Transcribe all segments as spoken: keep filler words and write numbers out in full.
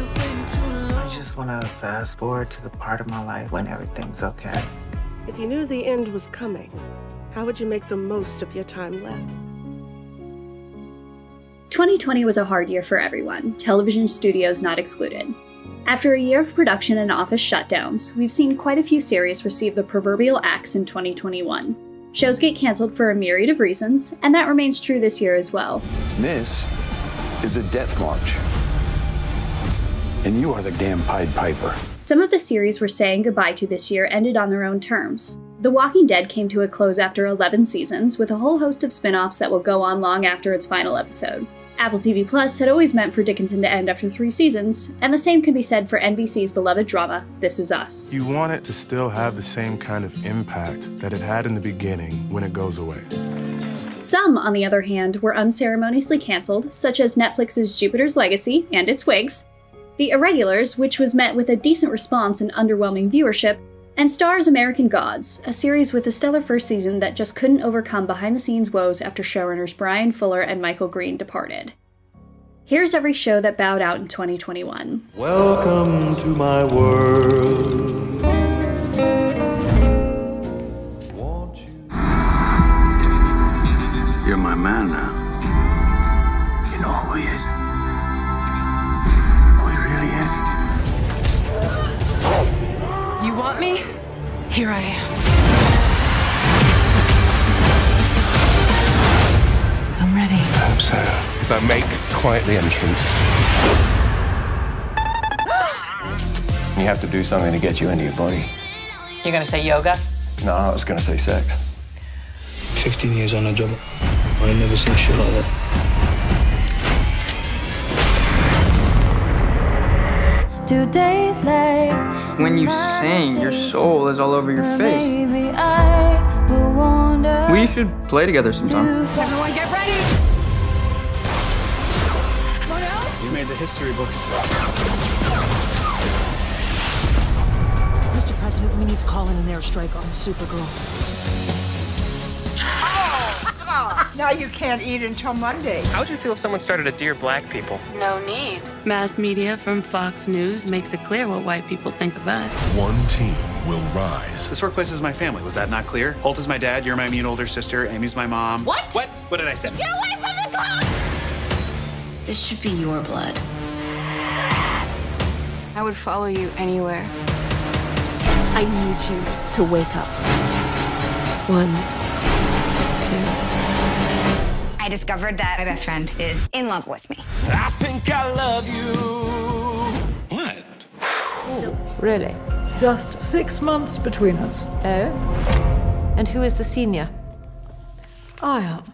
I just want to fast forward to the part of my life when everything's okay. If you knew the end was coming, how would you make the most of your time left? twenty twenty was a hard year for everyone, television studios not excluded. After a year of production and office shutdowns, we've seen quite a few series receive the proverbial axe in twenty twenty-one. Shows get canceled for a myriad of reasons, and that remains true this year as well. This is a death march, and you are the damn Pied Piper. Some of the series we're saying goodbye to this year ended on their own terms. The Walking Dead came to a close after eleven seasons, with a whole host of spin-offs that will go on long after its final episode. Apple T V Plus had always meant for Dickinson to end after three seasons, and the same can be said for N B C's beloved drama, This Is Us. You want it to still have the same kind of impact that it had in the beginning when it goes away. Some, on the other hand, were unceremoniously canceled, such as Netflix's Jupiter's Legacy and its wigs, The Irregulars, which was met with a decent response and underwhelming viewership, and Starz' American Gods, a series with a stellar first season that just couldn't overcome behind-the-scenes woes after showrunners Brian Fuller and Michael Green departed. Here's every show that bowed out in twenty twenty-one. Welcome to my world. Won't you? You're my man now. You know who he is. Want me? Here I am. I'm ready. I hope so. As I make quite the entrance. You have to do something to get you into your body. You're gonna say yoga? No, I was gonna say sex. fifteen years on a job. I ain't never seen shit like that. When you sing, your soul is all over your face. We should play together sometime. Everyone get ready! You made the history books. Mister President, we need to call in an airstrike on Supergirl. Oh, oh. Now you can't eat until Monday. How would you feel if someone started a Dear Black People? No need. Mass media from Fox News makes it clear what white people think of us. One team will rise. This workplace is my family. Was that not clear? Holt is my dad. You're my mean older sister. Amy's my mom. What? What? What did I say? Get away from the car! This should be your blood. I would follow you anywhere. I need you to wake up. One, two. I discovered that my best friend is in love with me. I think I love you. What? So, really? Just six months between us. Oh? And who is the senior? I am.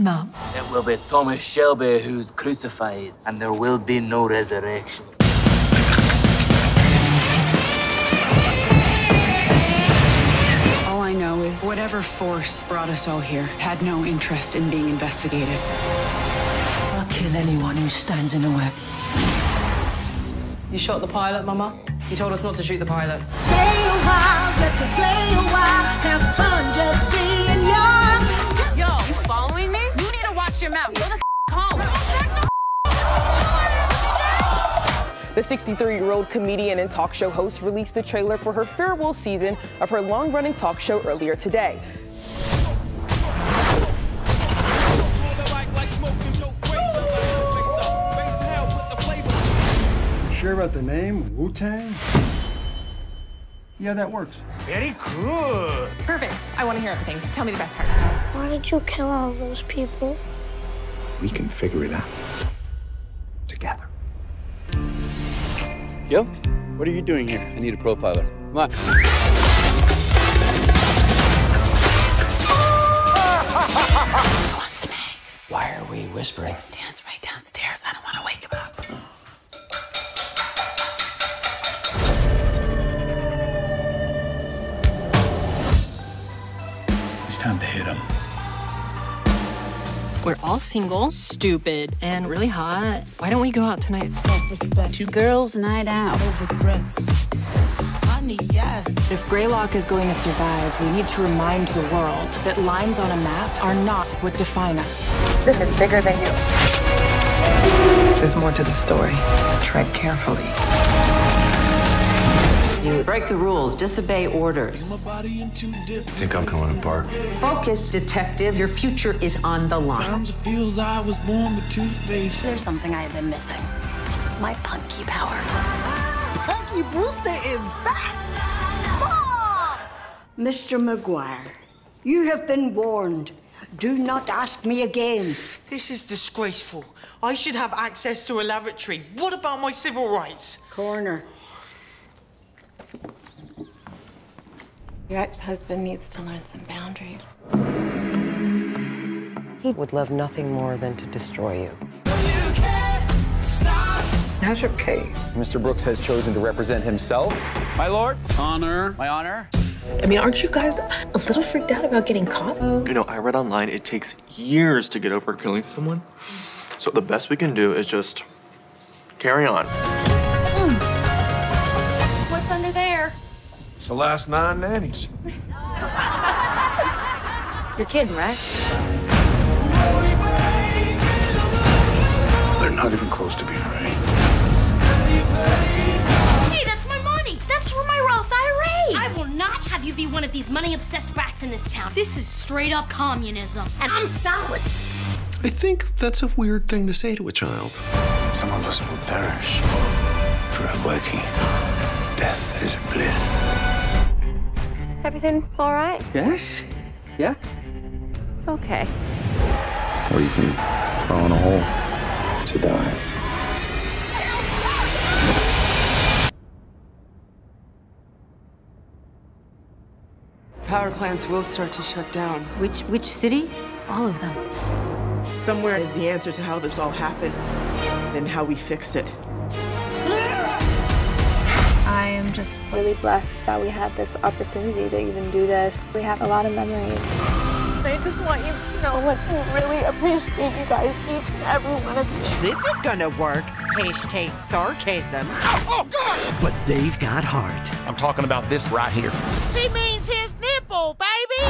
Mom. It will be Thomas Shelby who's crucified, and there will be no resurrection. Whatever force brought us all here had no interest in being investigated. I'll kill anyone who stands in the way. You shot the pilot, Mama? You told us not to shoot the pilot. Play a while, just to play a while. Have fun just being young. Yo, you following me? You need to watch your mouth. Go the f home. The sixty-three-year-old comedian and talk show host released the trailer for her farewell season of her long-running talk show earlier today. You sure about the name, Wu-Tang? Yeah, that works. Very cool. Perfect. I want to hear everything. Tell me the best part. Why did you kill all those people? We can figure it out. Together. Yo, what are you doing here? I need a profiler. Come on. Come on, Smags. Why are we whispering? Dan's right downstairs. I don't want to wake him up. Oh. It's time to hit him. We're all single, stupid, and really hot. Why don't we go out tonight? Self-respect. Two girls' night out. No regrets. Money, yes. If Greylock is going to survive, we need to remind the world that lines on a map are not what define us. This is bigger than you. There's more to the story. Tread carefully. You break the rules, disobey orders. I think I'm coming apart. Focus, detective. Your future is on the line. Feels I was born with two-face. There's something I have been missing. My punky power. Punky Brewster is back! Ah! Mister McGuire, you have been warned. Do not ask me again. This is disgraceful. I should have access to a lavatory. What about my civil rights? Coroner. Your ex-husband needs to learn some boundaries. He would love nothing more than to destroy you. You can't stop. How's your case? Mister Brooks has chosen to represent himself. My lord. Honor. My honor. I mean, aren't you guys a little freaked out about getting caught? You know, I read online it takes years to get over killing someone. So the best we can do is just carry on. Mm. What's under there? It's the last nine nannies. You're kidding, right? They're not even close to being ready. Hey, that's my money. That's for my Roth I R A. I will not have you be one of these money-obsessed brats in this town. This is straight-up communism, and I'm Stalin. I think that's a weird thing to say to a child. Some of us will perish for our working. Death is bliss. Everything all right? Yes. Yeah. Okay. Or you can crawl in a hole to die. Power plants will start to shut down. Which which city? All of them. Somewhere is the answer to how this all happened and how we fix it. I am just really blessed that we had this opportunity to even do this. We have a lot of memories. I just want you to know, like, I really appreciate you guys, each and every one of you. This is gonna work. Hashtag sarcasm. Oh, oh, God! But they've got heart. I'm talking about this right here. He means his nipple, baby!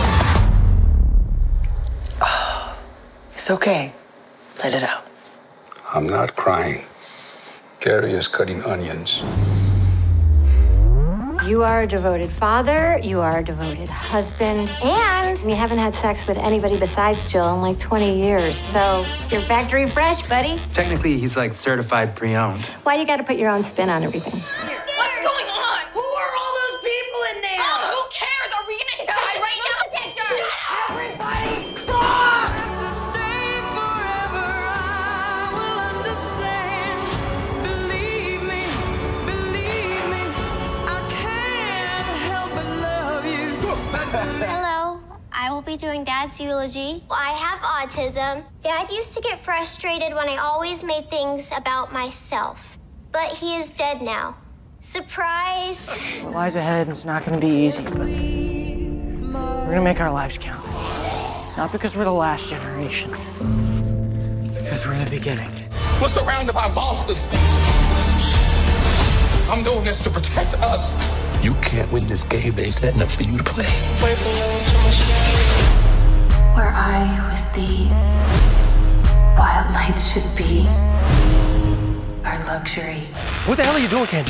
Oh, it's okay. Let it out. I'm not crying. Gary is cutting onions. You are a devoted father, you are a devoted husband, and we haven't had sex with anybody besides Jill in like twenty years, so you're factory fresh, buddy. Technically, he's like certified pre-owned. Why do you gotta put your own spin on everything? What's going on? Who are all those people in there? Oh, who cares? Are we gonna discuss it right now? Detector! Shut up! Everybody! Stop! To stay forever, I will understand. Believe me, believe me. Hello, I will be doing Dad's eulogy. I have autism. Dad used to get frustrated when I always made things about myself, but he is dead now. Surprise! What lies ahead is not going to be easy, but we're going to make our lives count. Not because we're the last generation, because we're the beginning. We're surrounded by monsters. I'm doing this to protect us. You can't win this game that he's setting up for you to play. Where I with thee, wild nights should be our luxury. What the hell are you doing, Ken?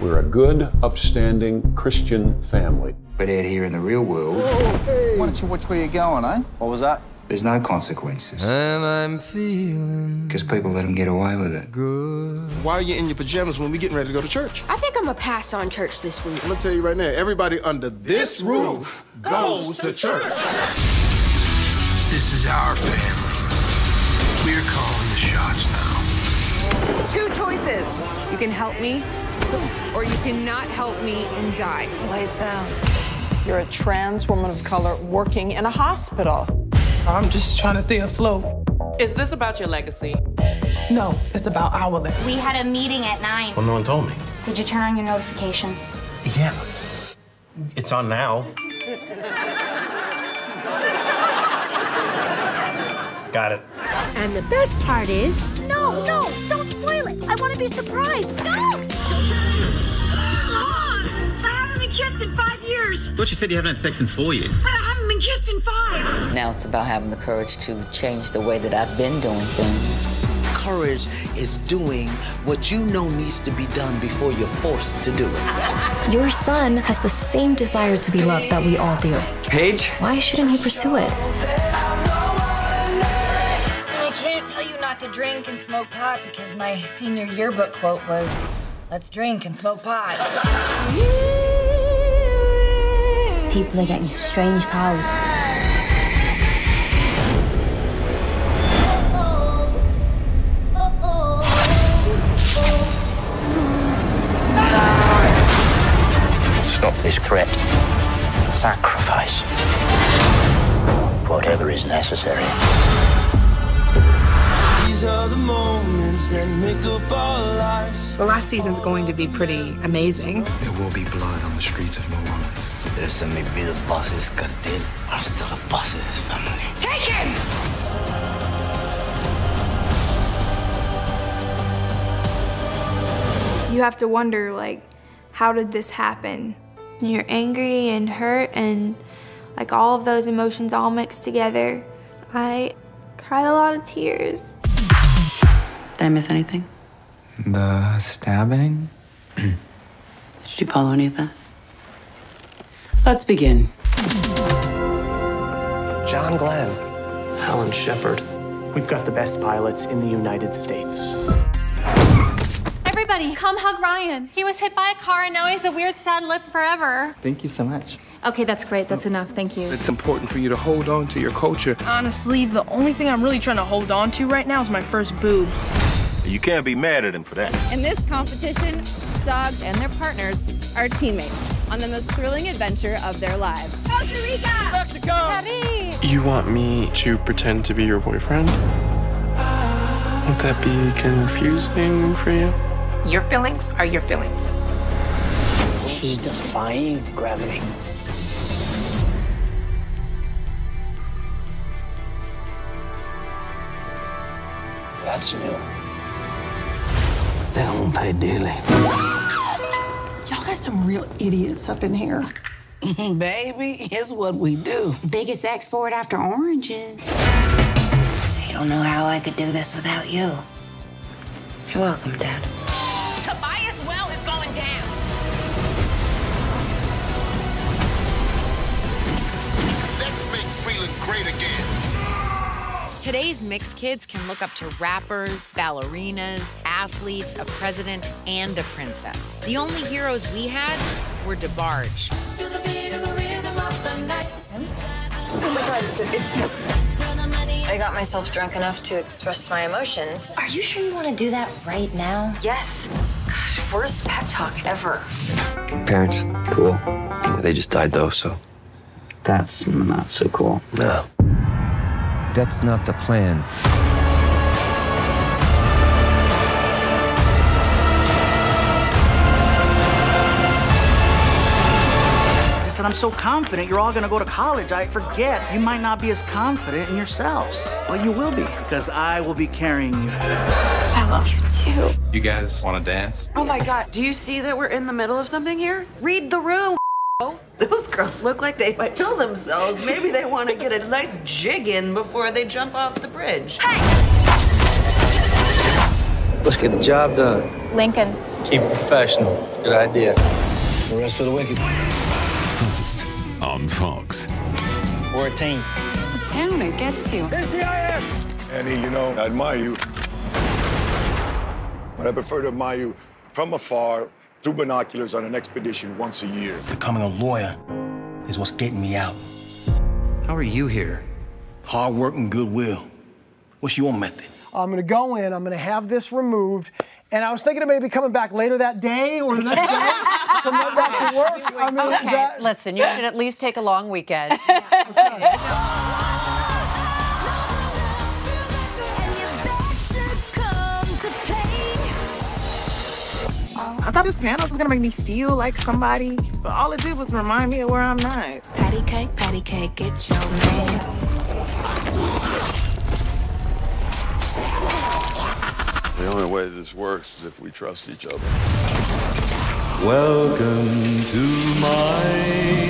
We're a good, upstanding Christian family. But out here in the real world... Whoa, hey. Why don't you watch where you're going, eh? What was that? There's no consequences. And I'm feeling... Because people let them get away with it. Good. Why are you in your pajamas when we're getting ready to go to church? I think I'm going to pass on church this week. I'm going to tell you right now, everybody under this, this roof goes, goes to church. church. This is our family. We're calling the shots now. Two choices. You can help me, or you cannot help me and die. Lights out. You're a trans woman of color working in a hospital. I'm just trying to stay afloat. Is this about your legacy? No, it's about our legacy. We had a meeting at nine. Well, no one told me. Did you turn on your notifications? Yeah. It's on now. Got it. And the best part is... No, no, don't spoil it. I want to be surprised. No! Mom, I haven't kissed in five years. I thought you said you haven't had sex in four years. But I haven't been kissed in five. Now it's about having the courage to change the way that I've been doing things. Courage is doing what you know needs to be done before you're forced to do it. Your son has the same desire to be loved that we all do. Paige? Why shouldn't he pursue it? I can't tell you not to drink and smoke pot because my senior yearbook quote was, let's drink and smoke pot. People are getting strange powers. Stop this threat. Sacrifice. Whatever is necessary. These are the moments that make up our lives. Well, last season's going to be pretty amazing. There will be blood on the streets of New Orleans. This may be the boss of this cartel. I'm still the boss of this family. Take him! You have to wonder, like, how did this happen? You're angry and hurt and, like, all of those emotions all mixed together. I cried a lot of tears. Did I miss anything? The stabbing? Did you follow any of that? Let's begin. John Glenn, Alan Shepard. We've got the best pilots in the United States. Everybody, come hug Ryan. He was hit by a car and now he's a weird, sad lip forever. Thank you so much. Okay, that's great. That's enough. Thank you. It's important for you to hold on to your culture. Honestly, the only thing I'm really trying to hold on to right now is my first boob. You can't be mad at him for that. In this competition, dogs and their partners are teammates on the most thrilling adventure of their lives. Costa Rica! Mexico! Paris! You want me to pretend to be your boyfriend? Won't that be confusing for you? Your feelings are your feelings. She's defying gravity. That's new. That won't pay dearly. Y'all got some real idiots up in here. Baby, it's what we do. Biggest export after oranges. I don't know how I could do this without you. You're welcome, Dad. Tobias Well is going down. Let's make Freeland great again. Today's mixed kids can look up to rappers, ballerinas, athletes, a president, and a princess. The only heroes we had were DeBarge. Oh my God, it's, it's... I got myself drunk enough to express my emotions. Are you sure you want to do that right now? Yes. Gosh, worst pep talk ever. Parents, cool. Yeah, they just died though, so. That's not so cool. No. That's not the plan. I said, I'm so confident you're all gonna go to college. I forget. You might not be as confident in yourselves, but you will be, because I will be carrying you. I love you too. You guys wanna dance? Oh my God, do you see that we're in the middle of something here? Read the room. Those girls look like they might kill themselves. Maybe they want to get a nice jig in before they jump off the bridge. Hey! Let's get the job done. Lincoln. Keep it professional. Good idea. The rest for the wicked. First on Fox. We're a team. It's the sound it gets you. It's the I am. Annie, you know, I admire you. But I prefer to admire you from afar, through binoculars on an expedition once a year. Becoming a lawyer is what's getting me out. How are you here? Hard work and goodwill. What's your method? I'm gonna go in, I'm gonna have this removed, and I was thinking of maybe coming back later that day or the next day. Back to work. I mean, okay, that... listen, you should at least take a long weekend. Yeah, okay. I thought this piano was gonna make me feel like somebody, but all it did was remind me of where I'm not. Patty cake, patty cake, get your man. The only way this works is if we trust each other. Welcome to my